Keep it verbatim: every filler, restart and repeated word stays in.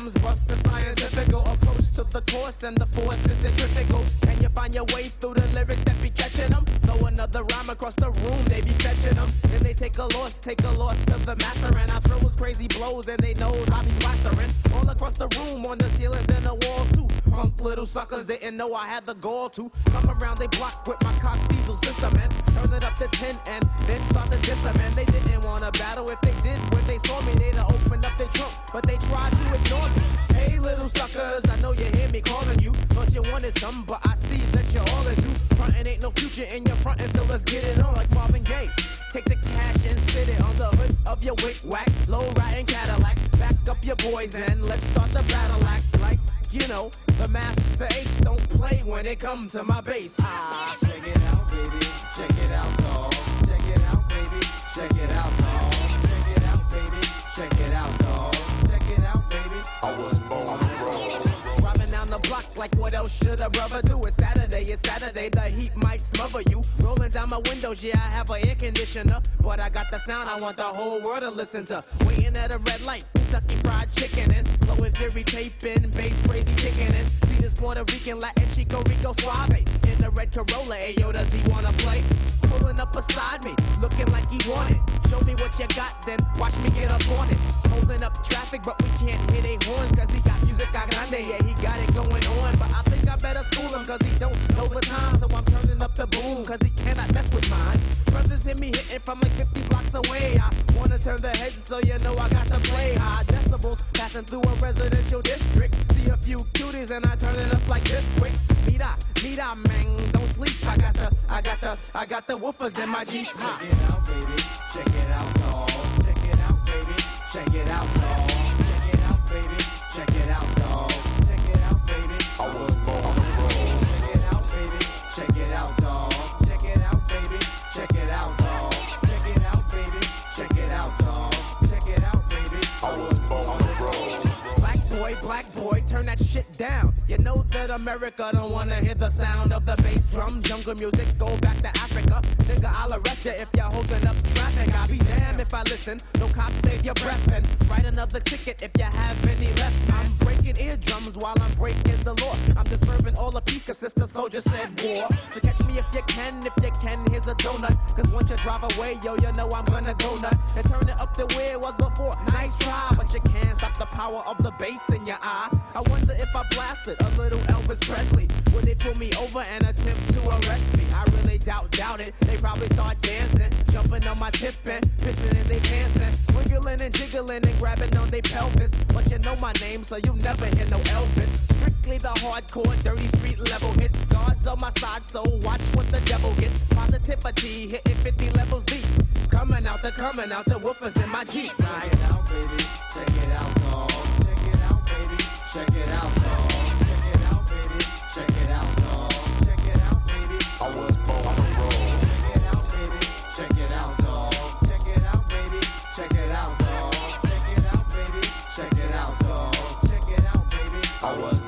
systems, bust the scientific approach to the course, and the force is centrifugal. Can you find your way through the lyrics that be catching them? Throw another rhyme across the room, they be fetching them. Then they take a loss, take a loss to the master, and I throw his crazy blows, and they knows I be plastering all across the room, on the ceilings and the walls too. Punk little suckers didn't know I had the gall to come around they block with my cock diesel system and turn it up to ten and then start to diss them. And they didn't want to battle. If they did, when they saw me, they'd have opened up their trunk, but they tried to ignore me. Hey little suckers, I know you hear me calling you, but you wanted something, but I see that you're all into frontin'. Ain't no future in your frontin', so let's get it on like Marvin Gaye. Take the cash and sit it on the hood of your wick-wack, low-riding Cadillac. Back up your boys and let's start the battle act like, you know, the Masta Ace don't play when it comes to my bass. Ah, check it out, baby, check it out, dawg. Check it out, baby, check it out, dawg. Check it out, baby, check it out, dawg. Check it out, baby. I was born to roll. Robbing down the block like what else should a brother do? It's Saturday, it's Saturday, the heat might smother you. Rolling down my windows, yeah, I have an air conditioner, but I got the sound I want the whole world to listen to. Waiting at a red light, Kentucky Fried Chicken and low and fury taping, bass crazy kicking in. See this Puerto Rican, Latin, Chico Rico suave in the red Corolla. Ayo, does he wanna play? Pulling up beside me, looking like he wanted. Show me what you got, then watch me get up on it. Holding up traffic, but we can't hear they horns, cause he got music a grande, yeah, he got it going on. But I think I better school him, cause he don't know the time. So I'm turning up the boom, cause he cannot mess with mine. Brothers hear me hitting from like fifty blocks away. I wanna turn the head, so you know I got to play high. Decibels passing through a residential district. See a few cuties and I turn it up like this quick. Mira, mira, man, don't sleep. I got the, I got the, I got the woofers in my Jeep. Check it out, baby. Check it out, dawg. Check it out, baby. Check it out, dawg. Check it out, baby. Check it out, dawg. Check it out, baby. I was born on the road. Check it out, baby. Check it out, dawg. Check it out, baby. Check it out, dawg. Check it out, baby. Check it out, dawg. Check it out, baby. I was born on the road. Black boy, black boy, turn that shit down. You know that America don't wanna hear the sound of the bass drum. Jungle music, go back to Africa. Nigga, I'll arrest ya if y'all holding up traffic. I'll be damned if I listen, so cops save your breath and write another ticket if you have any left. I'm breaking eardrums while I'm breaking the law. I'm disturbing all the peace, cause sister soldier said war. So catch me if you can, if you can, here's a donut. Cause once you drive away, yo, you know I'm gonna go nut. And turn it up the way it was before, nice try. But you can't stop the power of the bass in your eye. I wonder if I blasted a little Elvis Presley. Will they pull me over and attempt to arrest me? I really doubt, doubt it. They probably start dancing, jumping on my tippin', pissing in they pants and wiggling and jiggling and grabbing on they pelvis. But you know my name, so you never hear no Elvis. Strictly the hardcore, dirty street level hits. Guards on my side, so watch what the devil gets. Positivity hitting fifty levels deep. Coming out the, coming out the woofers in my Jeep. Check it out, baby. Check it out, dawg. Check it out, baby. Check it out, dawg. Check it out, baby. Check it out, dawg. Check it out, baby. I was born on the road. Check it out, baby. Check it out, dawg. Check it out, baby. Check it out, dawg. Check it out, baby. Check it out, dawg. Check it out, baby. I was.